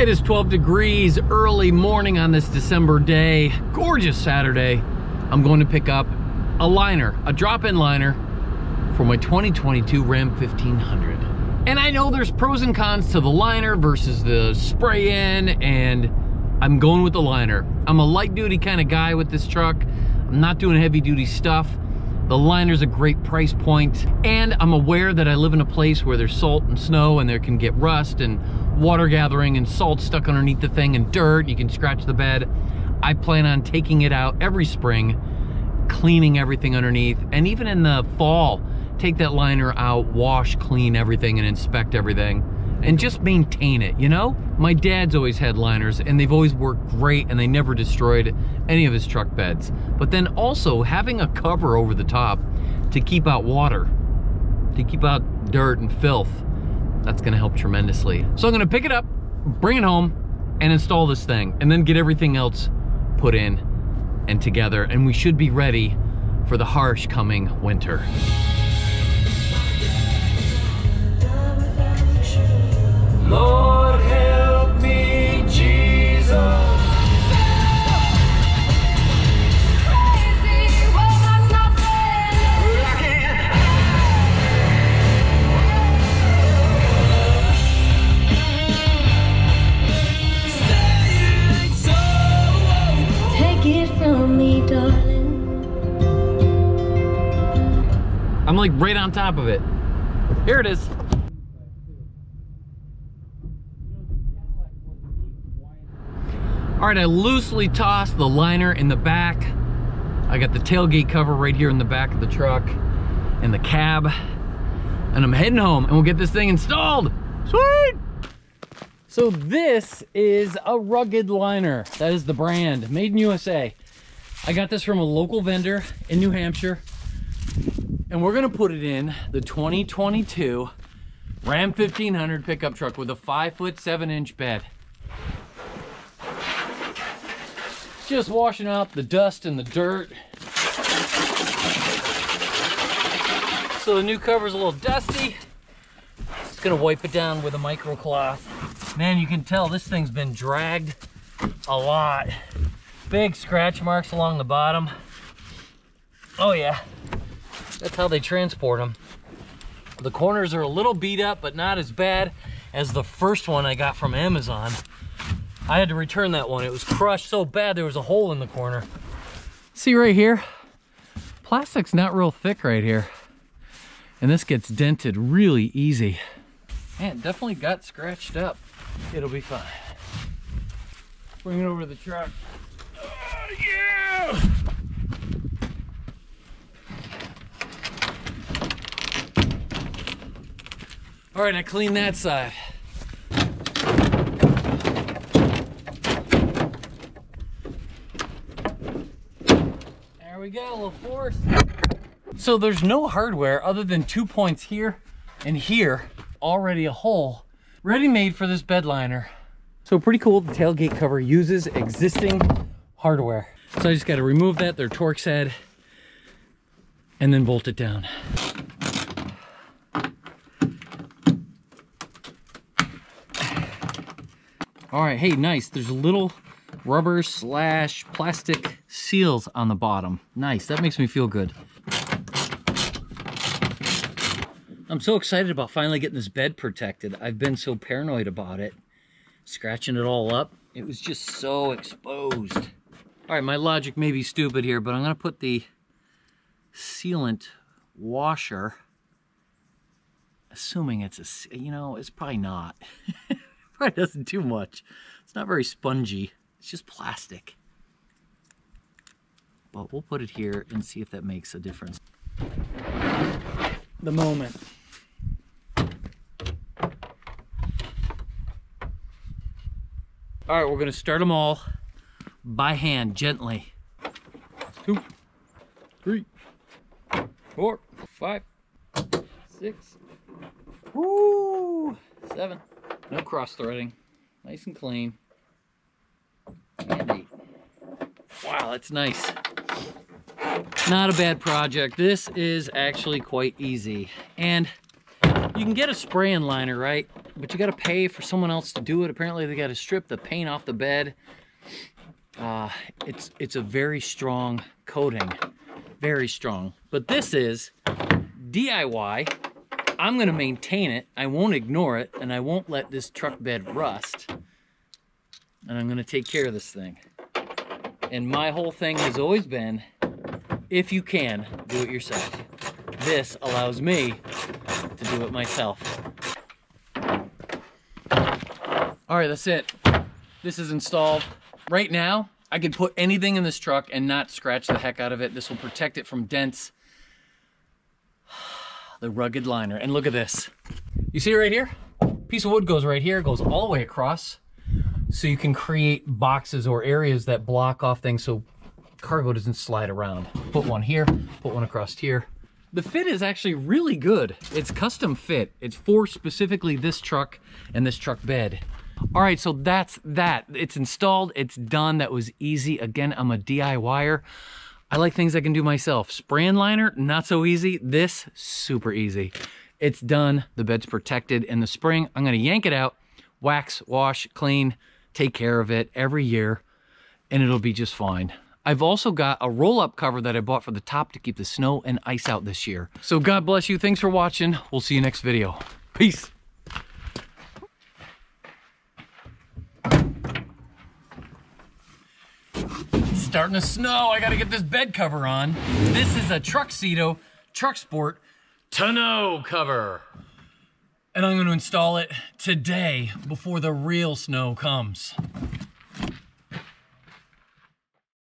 It is 12 degrees early morning on this December day. Gorgeous Saturday. I'm going to pick up a liner, a drop-in liner for my 2022 Ram 1500. And I know there's pros and cons to the liner versus the spray-in, and I'm going with the liner. I'm a light-duty kind of guy with this truck. I'm not doing heavy-duty stuff. The liner's a great price point, and I'm aware that I live in a place where there's salt and snow, and there can get rust and water gathering and salt stuck underneath the thing and dirt. You can scratch the bed. I plan on taking it out every spring, cleaning everything underneath, and even in the fall, take that liner out, wash, clean everything, and inspect everything, and just maintain it, you know? My dad's always had liners, and they've always worked great, and they never destroyed any of his truck beds. But then also having a cover over the top to keep out water, to keep out dirt and filth, that's gonna help tremendously. So I'm gonna pick it up, bring it home, and install this thing, and then get everything else put in and together, and we should be ready for the harsh coming winter. Lord, help me, Jesus. Take it from me, darling. I'm like right on top of it. Here it is. All right, I loosely tossed the liner in the back. I got the tailgate cover right here in the back of the truck and the cab. And I'm heading home and we'll get this thing installed. Sweet! So this is a Rugged Liner. That is the brand, made in USA. I got this from a local vendor in New Hampshire. And we're gonna put it in the 2022 Ram 1500 pickup truck with a 5-foot, 7-inch bed. Just washing out the dust and the dirt. So the new cover's a little dusty. Just gonna wipe it down with a micro cloth. Man, you can tell this thing's been dragged a lot. Big scratch marks along the bottom. Oh yeah, that's how they transport them. The corners are a little beat up, but not as bad as the first one I got from Amazon. I had to return that one. It was crushed so bad there was a hole in the corner. See right here? Plastic's not real thick right here. And this gets dented really easy. Man, it definitely got scratched up. It'll be fine. Bring it over to the truck. Oh, yeah! All right, I cleaned that side. We got a little force. So there's no hardware other than 2 points here and here, already a hole ready made for this bed liner. So pretty cool, the tailgate cover uses existing hardware. So I just got to remove that, their Torx head, and then bolt it down. All right, hey, nice. There's a little rubber / plastic seals on the bottom. Nice, that makes me feel good. I'm so excited about finally getting this bed protected. I've been so paranoid about it. Scratching it all up. It was just so exposed. All right, my logic may be stupid here, but I'm gonna put the sealant washer, assuming it's a, you know, it's probably not. Probably doesn't do much. It's not very spongy. It's just plastic. But we'll put it here and see if that makes a difference. The moment. All right, we're gonna start them all by hand, gently. 2, 3, 4, 5, 6, 7. No cross-threading, nice and clean. Wow, that's nice. Not a bad project. This is actually quite easy. And you can get a spray-in liner, right? but you got to pay for someone else to do it. Apparently they got to strip the paint off the bed. It's a very strong coating, very strong. But this is DIY. I'm going to maintain it. I won't ignore it, and I won't let this truck bed rust. And I'm going to take care of this thing. And my whole thing has always been, if you can, do it yourself. This allows me to do it myself. All right, that's it. This is installed. Right now, I can put anything in this truck and not scratch the heck out of it. This will protect it from dents. The Rugged Liner. And look at this. You see it right here? Piece of wood goes right here, goes all the way across. So you can create boxes or areas that block off things so cargo doesn't slide around. Put one here, put one across here. The fit is actually really good. It's custom fit. It's for specifically this truck and this truck bed. All right, so that's that. It's installed, it's done. That was easy. Again, I'm a DIYer. I like things I can do myself. Spray and liner, not so easy. This, super easy. It's done, the bed's protected. In the spring, I'm gonna yank it out, wax, wash, clean, take care of it every year, and it'll be just fine. I've also got a roll-up cover that I bought for the top to keep the snow and ice out this year. So God bless you, thanks for watching. We'll see you next video. Peace. It's starting to snow, I gotta get this bed cover on. This is a TruXedo TruXport tonneau cover. And I'm gonna install it today before the real snow comes.